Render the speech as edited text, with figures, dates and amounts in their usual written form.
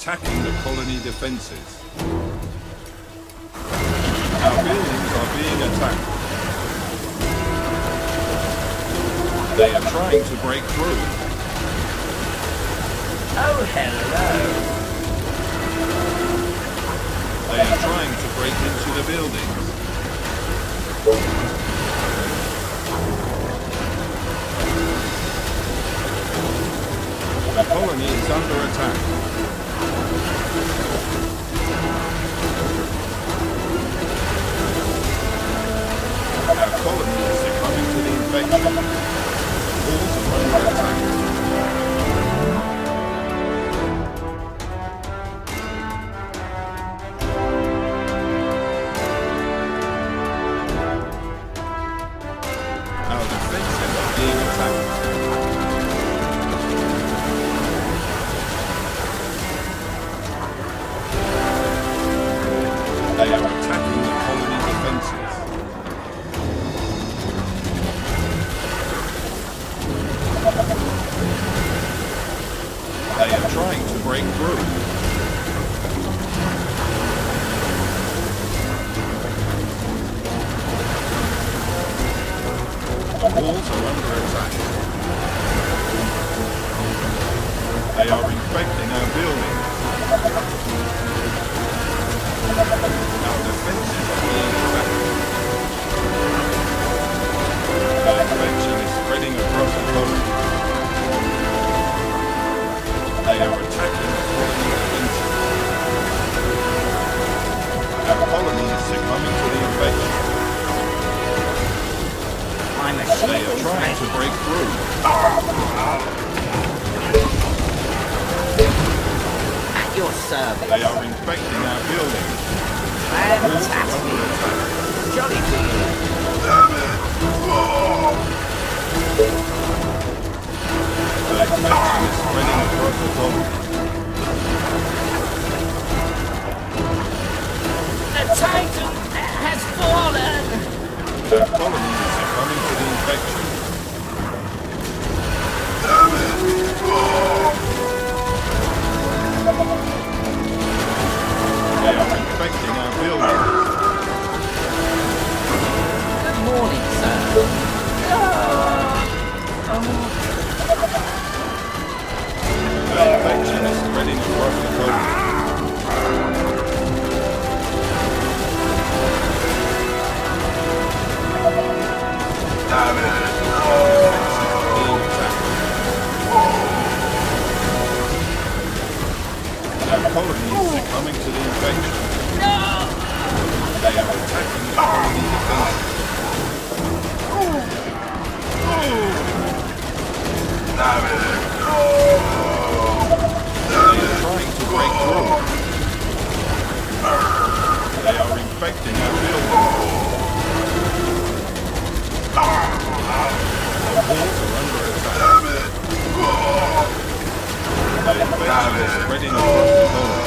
attacking the colony defenses. Our buildings are being attacked. They are trying to break through. Oh, hello! They are trying to break into the buildings. The colony is under attack. Our colony is succumbing to the infection. Walls are under attack. Our defenses are being attacked. They are attacking the colony defenses. They are trying to break through. The walls are under attack. They are infecting our buildings. Our defenses are being attacked. Our infection is spreading across the colony. They are attacking the colony defenses. Our colony is succumbing to the infection. They are trying to break through. At your service. They are infecting our buildings. Fantastic! Jolly good! Damn it! Whoa! The infection is spreading across the colony. The Titan has fallen! The colony is succumbing to the infection. Damn it! Whoa! They are infecting our buildings. Good morning, sir. The infection is spreading across the country. Damn it! The colony is succumbing to the infection. No! They are attacking the colony defenses. They are trying to break through. They are infecting our buildings. The walls are under attack. Damn it! They are spreading across the colony.